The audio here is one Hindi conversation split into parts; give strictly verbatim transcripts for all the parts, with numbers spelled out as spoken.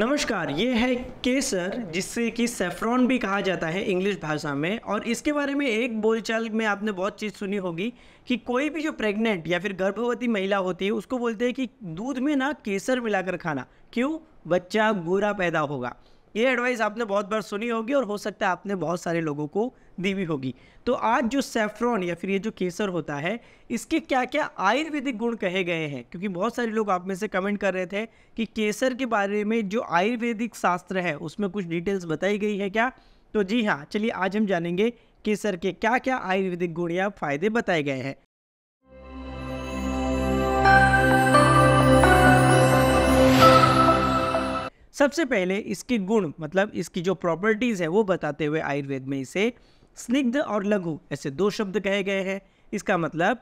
नमस्कार, ये है केसर, जिससे कि सैफ्रॉन भी कहा जाता है इंग्लिश भाषा में। और इसके बारे में एक बोलचाल में आपने बहुत चीज़ सुनी होगी कि कोई भी जो प्रेग्नेंट या फिर गर्भवती महिला होती है उसको बोलते हैं कि दूध में ना केसर मिलाकर खाना, क्यों? बच्चा भूरा पैदा होगा। ये एडवाइस आपने बहुत बार सुनी होगी और हो सकता है आपने बहुत सारे लोगों को दी भी होगी। तो आज जो सैफ्रॉन या फिर ये जो केसर होता है, इसके क्या क्या आयुर्वेदिक गुण कहे गए हैं, क्योंकि बहुत सारे लोग आप में से कमेंट कर रहे थे कि केसर के बारे में जो आयुर्वेदिक शास्त्र है उसमें कुछ डिटेल्स बताई गई है क्या। तो जी हाँ, चलिए आज हम जानेंगे केसर के क्या क्या आयुर्वेदिक गुण या फायदे बताए गए हैं। सबसे पहले इसके गुण, मतलब इसकी जो प्रॉपर्टीज़ है वो बताते हुए आयुर्वेद में इसे स्निग्ध और लघु ऐसे दो शब्द कहे गए हैं। इसका मतलब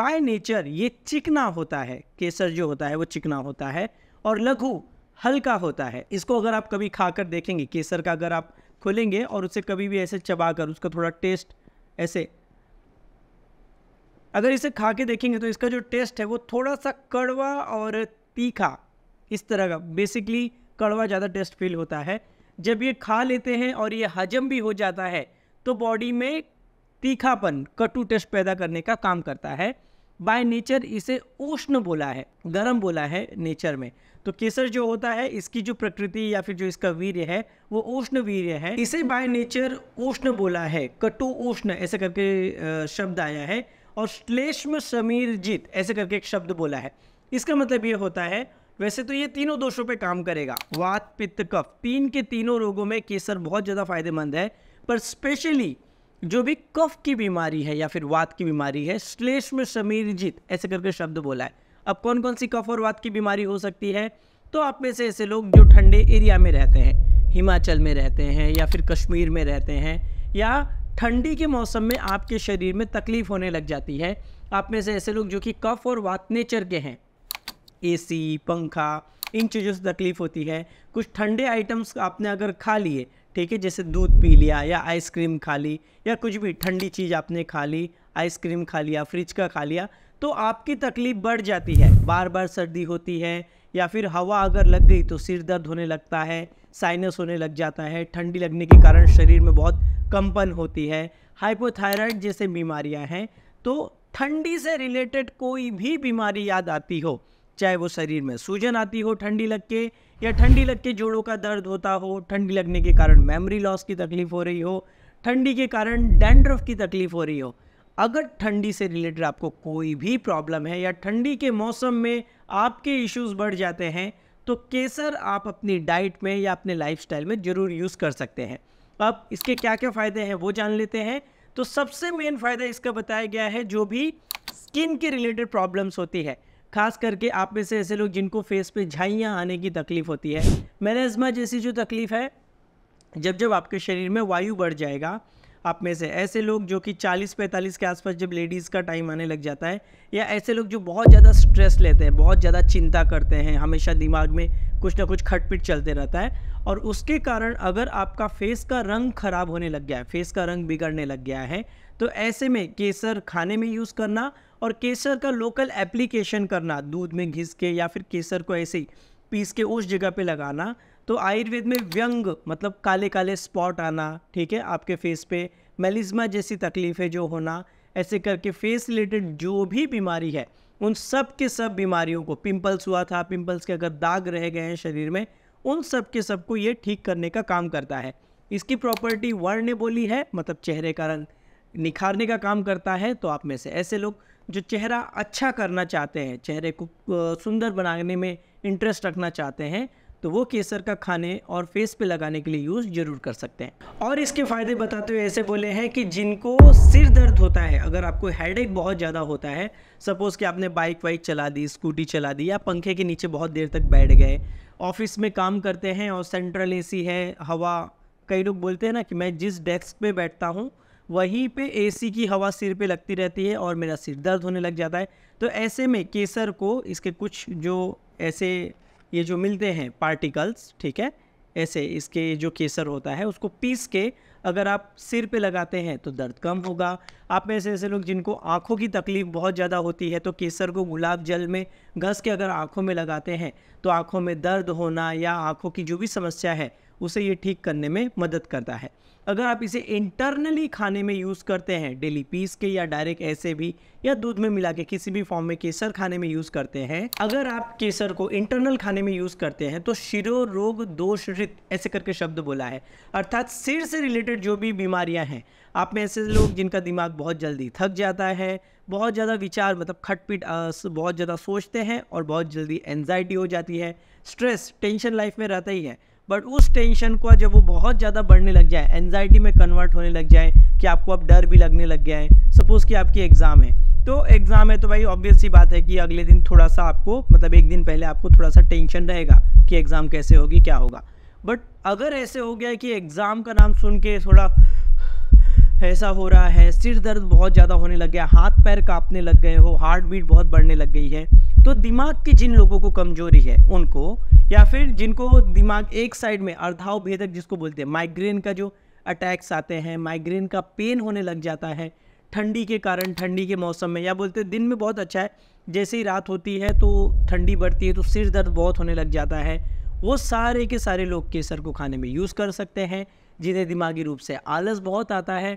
बाय नेचर ये चिकना होता है, केसर जो होता है वो चिकना होता है, और लघु हल्का होता है। इसको अगर आप कभी खाकर देखेंगे, केसर का अगर आप खोलेंगे और उसे कभी भी ऐसे चबाकर उसका थोड़ा टेस्ट ऐसे अगर इसे खा के देखेंगे तो इसका जो टेस्ट है वो थोड़ा सा कड़वा और तीखा, इस तरह का बेसिकली कड़वा ज़्यादा टेस्ट फील होता है। जब ये खा लेते हैं और ये हजम भी हो जाता है तो बॉडी में तीखापन, कटु टेस्ट पैदा करने का काम करता है। बाय नेचर इसे उष्ण बोला है, गर्म बोला है नेचर में। तो केसर जो होता है, इसकी जो प्रकृति या फिर जो इसका वीर्य है वो उष्ण वीर्य है। इसे बाय नेचर उष्ण बोला है, कटु उष्ण ऐसे करके शब्द आया है, और श्लेष्म समीरजित ऐसे करके एक शब्द बोला है। इसका मतलब ये होता है, वैसे तो ये तीनों दोषों पे काम करेगा, वात पित्त कफ, तीन के तीनों रोगों में केसर बहुत ज़्यादा फायदेमंद है, पर स्पेशली जो भी कफ की बीमारी है या फिर वात की बीमारी है, श्लेष्म समीरजित ऐसे करके शब्द बोला है। अब कौन कौन सी कफ और वात की बीमारी हो सकती है? तो आप में से ऐसे लोग जो ठंडे एरिया में रहते हैं, हिमाचल में रहते हैं या फिर कश्मीर में रहते हैं, या ठंडी के मौसम में आपके शरीर में तकलीफ होने लग जाती है। आप में से ऐसे लोग जो कि कफ और वात नेचर के हैं, एसी, पंखा, इन चीज़ों से तकलीफ़ होती है। कुछ ठंडे आइटम्स आपने अगर खा लिए, ठीक है, जैसे दूध पी लिया या आइसक्रीम खा ली या कुछ भी ठंडी चीज़ आपने खा ली, आइसक्रीम खा लिया, फ्रिज का खा लिया, तो आपकी तकलीफ़ बढ़ जाती है। बार बार सर्दी होती है, या फिर हवा अगर लग गई तो सिर दर्द होने लगता है, साइनस होने लग जाता है, ठंडी लगने के कारण शरीर में बहुत कंपन होती है, हाइपोथायराइड जैसे बीमारियाँ हैं। तो ठंडी से रिलेटेड कोई भी बीमारी याद आती हो, चाहे वो शरीर में सूजन आती हो ठंडी लग के, या ठंडी लग के जोड़ों का दर्द होता हो, ठंडी लगने के कारण मेमोरी लॉस की तकलीफ़ हो रही हो, ठंडी के कारण डैंड्रफ की तकलीफ़ हो रही हो, अगर ठंडी से रिलेटेड आपको कोई भी प्रॉब्लम है या ठंडी के मौसम में आपके इश्यूज़ बढ़ जाते हैं, तो केसर आप अपनी डाइट में या अपने लाइफस्टाइल में ज़रूर यूज़ कर सकते हैं। अब इसके क्या क्या फ़ायदे हैं वो जान लेते हैं। तो सबसे मेन फ़ायदा इसका बताया गया है, जो भी स्किन के रिलेटेड प्रॉब्लम्स होती है, खास करके आप में से ऐसे लोग जिनको फेस पे झाइयाँ आने की तकलीफ़ होती है, मेलेस्मा जैसी जो तकलीफ़ है, जब जब आपके शरीर में वायु बढ़ जाएगा, आप में से ऐसे लोग जो कि चालीस पैंतालीस के आसपास जब लेडीज़ का टाइम आने लग जाता है, या ऐसे लोग जो बहुत ज़्यादा स्ट्रेस लेते हैं, बहुत ज़्यादा चिंता करते हैं, हमेशा दिमाग में कुछ ना कुछ खटपट चलते रहता है, और उसके कारण अगर आपका फेस का रंग ख़राब होने लग गया है, फेस का रंग बिगड़ने लग गया है, तो ऐसे में केसर खाने में यूज़ करना और केसर का लोकल एप्लीकेशन करना, दूध में घिस के या फिर केसर को ऐसे ही पीस के उस जगह पे लगाना, तो आयुर्वेद में व्यंग मतलब काले काले स्पॉट आना, ठीक है, आपके फेस पे मेलिज्मा जैसी तकलीफ़ें जो होना, ऐसे करके फेस रिलेटेड जो भी बीमारी है उन सब के सब बीमारियों को, पिंपल्स हुआ था, पिंपल्स के अगर दाग रह गए हैं शरीर में, उन सब के सबको ये ठीक करने का काम करता है। इसकी प्रॉपर्टी वर्ण ने बोली है, मतलब चेहरे का रंग निखारने का काम करता है। तो आप में से ऐसे लोग जो चेहरा अच्छा करना चाहते हैं, चेहरे को सुंदर बनाने में इंटरेस्ट रखना चाहते हैं, तो वो केसर का खाने और फेस पे लगाने के लिए यूज़ ज़रूर कर सकते हैं। और इसके फ़ायदे बताते हुए ऐसे बोले हैं कि जिनको सिर दर्द होता है, अगर आपको हेडेक बहुत ज़्यादा होता है, सपोज़ कि आपने बाइक वाइक चला दी, स्कूटी चला दी, या पंखे के नीचे बहुत देर तक बैठ गए, ऑफिस में काम करते हैं और सेंट्रल ए सी है, हवा, कई लोग बोलते हैं ना कि मैं जिस डेस्क पर बैठता हूँ वहीं पे एसी की हवा सिर पे लगती रहती है और मेरा सिर दर्द होने लग जाता है, तो ऐसे में केसर को इसके कुछ जो ऐसे ये जो मिलते हैं पार्टिकल्स, ठीक है, ऐसे इसके जो केसर होता है उसको पीस के अगर आप सिर पे लगाते हैं तो दर्द कम होगा। आप में से ऐसे लोग जिनको आँखों की तकलीफ बहुत ज़्यादा होती है तो केसर को गुलाब जल में घस के अगर आँखों में लगाते हैं तो आँखों में दर्द होना या आँखों की जो भी समस्या है उसे ये ठीक करने में मदद करता है। अगर आप इसे इंटरनली खाने में यूज़ करते हैं, डेली पीस के या डायरेक्ट ऐसे भी या दूध में मिला के किसी भी फॉर्म में केसर खाने में यूज़ करते हैं, अगर आप केसर को इंटरनल खाने में यूज़ करते हैं तो शिरो रोग दोष रित ऐसे करके शब्द बोला है, अर्थात सिर से रिलेटेड जो भी बीमारियां हैं। आप में ऐसे लोग जिनका दिमाग बहुत जल्दी थक जाता है, बहुत ज़्यादा विचार मतलब खटपिट बहुत ज़्यादा सोचते हैं और बहुत जल्दी एनजाइटी हो जाती है, स्ट्रेस टेंशन लाइफ में रहता ही है, बट उस टेंशन को जब वो बहुत ज़्यादा बढ़ने लग जाए, एनजाइटी में कन्वर्ट होने लग जाए कि आपको अब डर भी लगने लग गया है। सपोज़ कि आपकी एग्ज़ाम है तो एग्ज़ाम है तो भाई ऑब्वियस सी बात है कि अगले दिन थोड़ा सा आपको मतलब एक दिन पहले आपको थोड़ा सा टेंशन रहेगा कि एग्ज़ाम कैसे होगी, क्या होगा। बट अगर ऐसे हो गया कि एग्ज़ाम का नाम सुन के थोड़ा ऐसा हो रहा है, सिर दर्द बहुत ज़्यादा होने लग गया, हाथ पैर काँपने लग गए हो, हार्ट बीट बहुत बढ़ने लग गई है, तो दिमाग की जिन लोगों को कमजोरी है उनको, या फिर जिनको दिमाग एक साइड में अर्धाव भेदक जिसको बोलते हैं, माइग्रेन का जो अटैक्स आते हैं, माइग्रेन का पेन होने लग जाता है ठंडी के कारण, ठंडी के मौसम में, या बोलते हैं दिन में बहुत अच्छा है, जैसे ही रात होती है तो ठंडी बढ़ती है तो सिर दर्द बहुत होने लग जाता है, वो सारे के सारे लोग केसर को खाने में यूज़ कर सकते हैं। जिन्हें दिमागी रूप से आलस बहुत आता है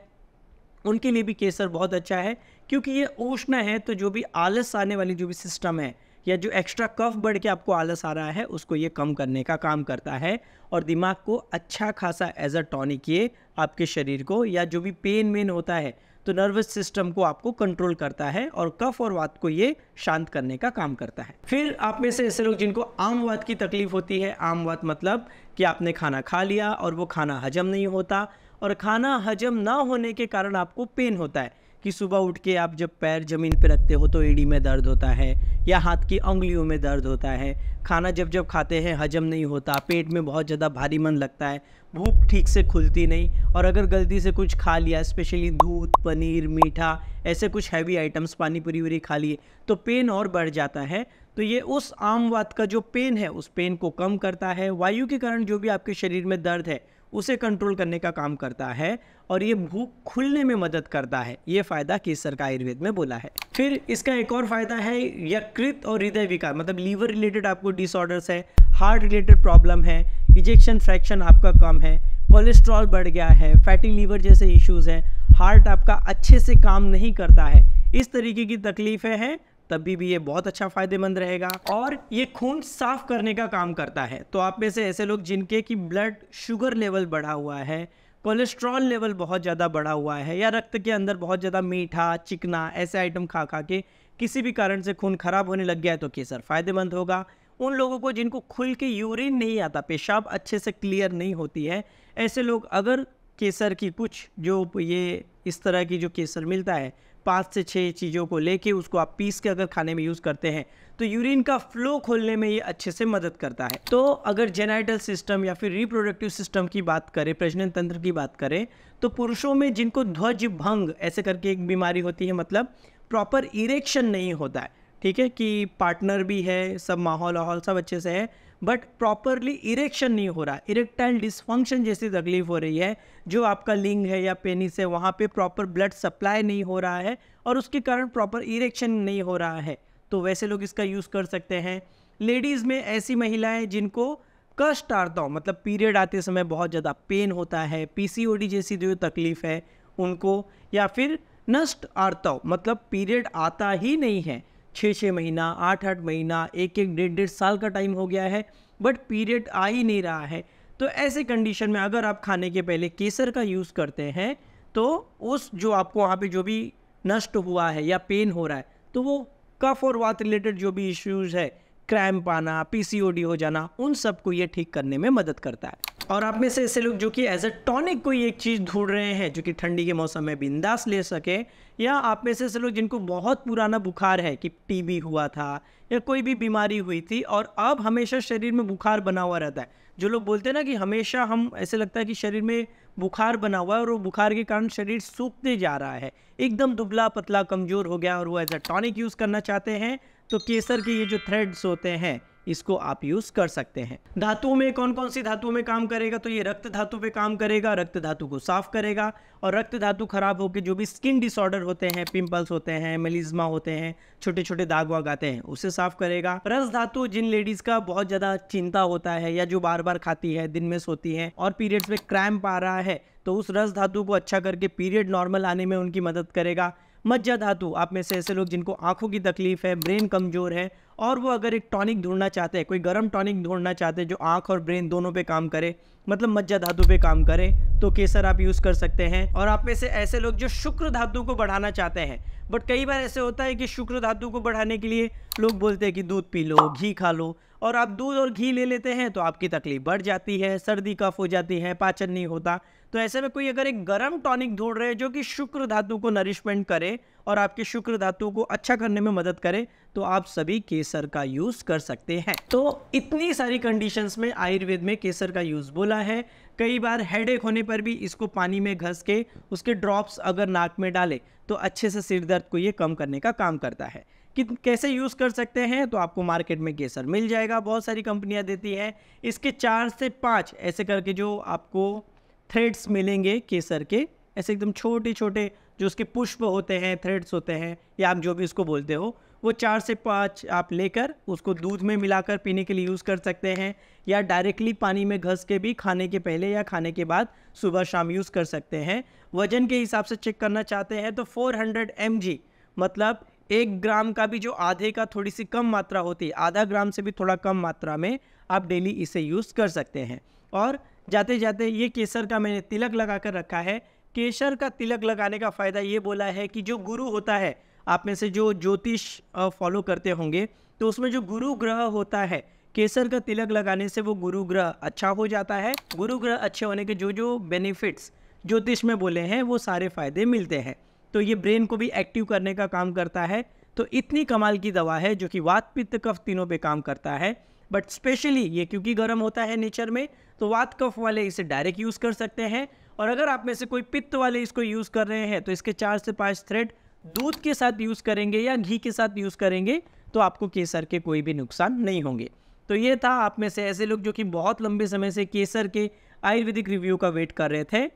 उनके लिए भी केसर बहुत अच्छा है, क्योंकि ये उष्ण है तो जो भी आलस आने वाली जो भी सिस्टम है या जो एक्स्ट्रा कफ बढ़ के आपको आलस आ रहा है उसको ये कम करने का काम करता है और दिमाग को अच्छा खासा एज अ टॉनिक ये आपके शरीर को या जो भी पेन मेन होता है तो नर्वस सिस्टम को आपको कंट्रोल करता है और कफ और वात को ये शांत करने का काम करता है। फिर आप में से ऐसे लोग जिनको आमवात की तकलीफ होती है, आमवात मतलब कि आपने खाना खा लिया और वो खाना हजम नहीं होता और खाना हजम ना होने के कारण आपको पेन होता है कि सुबह उठ के आप जब पैर ज़मीन पर रखते हो तो एड़ी में दर्द होता है या हाथ की उंगलियों में दर्द होता है, खाना जब जब खाते हैं हजम नहीं होता, पेट में बहुत ज़्यादा भारी मन लगता है, भूख ठीक से खुलती नहीं और अगर गलती से कुछ खा लिया, स्पेशली दूध, पनीर, मीठा ऐसे कुछ हैवी आइटम्स, पानी पूरी वूरी खा लिए तो पेन और बढ़ जाता है। तो ये उस आमवात का जो पेन है उस पेन को कम करता है, वायु के कारण जो भी आपके शरीर में दर्द है उसे कंट्रोल करने का काम करता है और ये भूख खुलने में मदद करता है। ये फ़ायदा केसर का आयुर्वेद में बोला है। फिर इसका एक और फ़ायदा है यकृत और हृदय विकार मतलब लीवर रिलेटेड आपको डिसऑर्डर्स है, हार्ट रिलेटेड प्रॉब्लम है, इजेक्शन फ्रैक्शन आपका कम है, कोलेस्ट्रॉल बढ़ गया है, फैटी लीवर जैसे इश्यूज़ हैं, हार्ट आपका अच्छे से काम नहीं करता है, इस तरीके की तकलीफ़ें हैं तभी भी ये बहुत अच्छा फ़ायदेमंद रहेगा। और ये खून साफ करने का काम करता है। तो आप में से ऐसे लोग जिनके कि ब्लड शुगर लेवल बढ़ा हुआ है, कोलेस्ट्रॉल लेवल बहुत ज़्यादा बढ़ा हुआ है या रक्त के अंदर बहुत ज़्यादा मीठा, चिकना ऐसे आइटम खा खा के किसी भी कारण से खून खराब होने लग गया है तो केसर फ़ायदेमंद होगा। उन लोगों को जिनको खुल के यूरिन नहीं आता, पेशाब अच्छे से क्लियर नहीं होती है, ऐसे लोग अगर केसर की कुछ जो ये इस तरह की जो केसर मिलता है पाँच से छः चीज़ों को लेके उसको आप पीस के अगर खाने में यूज़ करते हैं तो यूरिन का फ्लो खोलने में ये अच्छे से मदद करता है। तो अगर जेनाइटल सिस्टम या फिर रिप्रोडक्टिव सिस्टम की बात करें, प्रजनन तंत्र की बात करें, तो पुरुषों में जिनको ध्वज भंग ऐसे करके एक बीमारी होती है, मतलब प्रॉपर इरेक्शन नहीं होता है, ठीक है कि पार्टनर भी है, सब माहौल वाहौल सब अच्छे से है बट प्रॉपरली इरेक्शन नहीं हो रहा, इरेक्टाइल डिसफंक्शन जैसी तकलीफ हो रही है, जो आपका लिंग है या पेनिस है वहाँ पे प्रॉपर ब्लड सप्लाई नहीं हो रहा है और उसके कारण प्रॉपर इरेक्शन नहीं हो रहा है, तो वैसे लोग इसका यूज़ कर सकते हैं। लेडीज़ में ऐसी महिलाएं जिनको कष्ट आता हो मतलब पीरियड आते समय बहुत ज़्यादा पेन होता है, पी सी ओ डी जैसी जो तकलीफ़ है उनको, या फिर नष्ट आर्तव मतलब पीरियड आता ही नहीं है, छः छः महीना, आठ आठ महीना, एक एक डेढ़ डेढ़ साल का टाइम हो गया है बट पीरियड आ ही नहीं रहा है, तो ऐसे कंडीशन में अगर आप खाने के पहले केसर का यूज़ करते हैं तो उस जो आपको वहाँ पे जो भी नष्ट हुआ है या पेन हो रहा है तो वो कफ और वात रिलेटेड जो भी इश्यूज़ है, क्रैम्प आना, पीसीओडी हो जाना, उन सबको ये ठीक करने में मदद करता है। और आप में से ऐसे लोग जो कि एज अ टॉनिक कोई एक चीज़ ढूंढ रहे हैं जो कि ठंडी के मौसम में बिंदास ले सके, या आप में से ऐसे लोग जिनको बहुत पुराना बुखार है कि टीबी हुआ था या कोई भी बीमारी हुई थी और अब हमेशा शरीर में बुखार बना हुआ रहता है, जो लोग बोलते हैं ना कि हमेशा हम ऐसे लगता है कि शरीर में बुखार बना हुआ है और वो बुखार के कारण शरीर सूखते जा रहा है, एकदम दुबला पतला कमज़ोर हो गया और वो एज अ टॉनिक यूज़ करना चाहते हैं, तो केसर के ये जो थ्रेड्स होते हैं इसको आप यूज कर सकते हैं। धातुओं में कौन कौन सी धातुओं में काम करेगा, तो ये रक्त धातु पे काम करेगा, रक्त धातु को साफ करेगा। और रक्त धातु खराब होकर जो भी स्किन डिसऑर्डर होते हैं, पिंपल्स होते हैं, मेलिज्मा होते हैं, छोटे छोटे दाग वाग आते हैं, उसे साफ करेगा। रस धातु, जिन लेडीज का बहुत ज्यादा चिंता होता है या जो बार बार खाती है, दिन में सोती है और पीरियड्स में क्रैम्प आ रहा है, तो उस रस धातु को अच्छा करके पीरियड नॉर्मल आने में उनकी मदद करेगा। मज्जा धातु, आप में से ऐसे लोग जिनको आंखों की तकलीफ है, ब्रेन कमजोर है और वो अगर एक टॉनिक ढूंढना चाहते हैं, कोई गर्म टॉनिक ढूंढना चाहते हैं जो आंख और ब्रेन दोनों पे काम करे, मतलब मज्जा धातु पे काम करे, तो केसर आप यूज़ कर सकते हैं। और आप में से ऐसे लोग जो शुक्र धातु को बढ़ाना चाहते हैं, बट कई बार ऐसे होता है कि शुक्र धातु को बढ़ाने के लिए लोग बोलते हैं कि दूध पी लो, घी खा लो, और आप दूध और घी ले लेते हैं तो आपकी तकलीफ बढ़ जाती है, सर्दी कफ हो जाती है, पाचन नहीं होता। तो ऐसे में कोई अगर एक गर्म टॉनिक ढूंढ रहे हैं जो कि शुक्र धातु को नरिशमेंट करे और आपके शुक्र धातु को अच्छा करने में मदद करे, तो आप सभी केसर का यूज़ कर सकते हैं। तो इतनी सारी कंडीशंस में आयुर्वेद में केसर का यूज़ बोला है। कई बार हेडेक होने पर भी इसको पानी में घस के उसके ड्रॉप्स अगर नाक में डाले तो अच्छे से सिर दर्द को ये कम करने का काम करता है। कि कैसे यूज़ कर सकते हैं, तो आपको मार्केट में केसर मिल जाएगा, बहुत सारी कंपनियां देती हैं। इसके चार से पाँच ऐसे करके जो आपको थ्रेड्स मिलेंगे केसर के, ऐसे एकदम छोटे छोटे जो उसके पुष्प होते हैं, थ्रेड्स होते हैं, या आप जो भी उसको बोलते हो, वो चार से पाँच आप लेकर उसको दूध में मिलाकर पीने के लिए यूज़ कर सकते हैं, या डायरेक्टली पानी में घस के भी खाने के पहले या खाने के बाद सुबह शाम यूज़ कर सकते हैं। वजन के हिसाब से चेक करना चाहते हैं तो चार सौ एम जी, मतलब एक ग्राम का भी जो आधे का थोड़ी सी कम मात्रा होती है, आधा ग्राम से भी थोड़ा कम मात्रा में आप डेली इसे यूज़ कर सकते हैं। और जाते जाते ये केसर का मैंने तिलक लगा कर रखा है। केसर का तिलक लगाने का फ़ायदा ये बोला है कि जो गुरु होता है, आप में से जो ज्योतिष फॉलो करते होंगे, तो उसमें जो गुरु ग्रह होता है, केसर का तिलक लगाने से वो गुरु ग्रह अच्छा हो जाता है। गुरु ग्रह अच्छे होने के जो जो बेनिफिट्स ज्योतिष में बोले हैं वो सारे फ़ायदे मिलते हैं। तो ये ब्रेन को भी एक्टिव करने का काम करता है। तो इतनी कमाल की दवा है जो कि वात पित्त कफ तीनों पे काम करता है, बट स्पेशली ये क्योंकि गर्म होता है नेचर में, तो वात कफ वाले इसे डायरेक्ट यूज़ कर सकते हैं। और अगर आप में से कोई पित्त वाले इसको यूज़ कर रहे हैं तो इसके चार से पाँच थ्रेड दूध के साथ यूज़ करेंगे या घी के साथ यूज़ करेंगे तो आपको केसर के कोई भी नुकसान नहीं होंगे। तो ये था आप में से ऐसे लोग जो कि बहुत लंबे समय से केसर के आयुर्वेदिक रिव्यू का वेट कर रहे थे,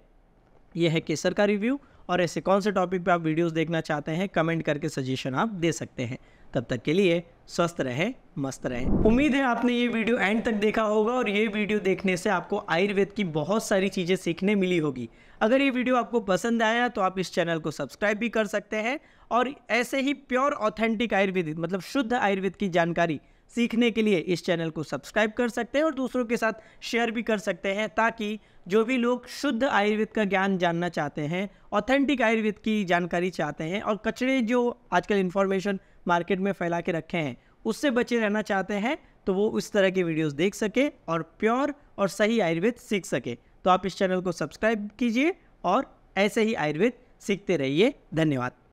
यह है केसर का रिव्यू। और ऐसे कौन से टॉपिक पे आप वीडियोस देखना चाहते हैं, कमेंट करके सजेशन आप दे सकते हैं। तब तक के लिए स्वस्थ रहें, मस्त रहें। उम्मीद है आपने ये वीडियो एंड तक देखा होगा और ये वीडियो देखने से आपको आयुर्वेद की बहुत सारी चीज़ें सीखने मिली होगी। अगर ये वीडियो आपको पसंद आया तो आप इस चैनल को सब्सक्राइब भी कर सकते हैं और ऐसे ही प्योर ऑथेंटिक आयुर्वेदिक मतलब शुद्ध आयुर्वेद की जानकारी सीखने के लिए इस चैनल को सब्सक्राइब कर सकते हैं और दूसरों के साथ शेयर भी कर सकते हैं, ताकि जो भी लोग शुद्ध आयुर्वेद का ज्ञान जानना चाहते हैं, ऑथेंटिक आयुर्वेद की जानकारी चाहते हैं और कचरे जो आजकल इन्फॉर्मेशन मार्केट में फैला के रखे हैं उससे बचे रहना चाहते हैं, तो वो उस तरह के वीडियोस देख सके और प्योर और सही आयुर्वेद सीख सके। तो आप इस चैनल को सब्सक्राइब कीजिए और ऐसे ही आयुर्वेद सीखते रहिए। धन्यवाद।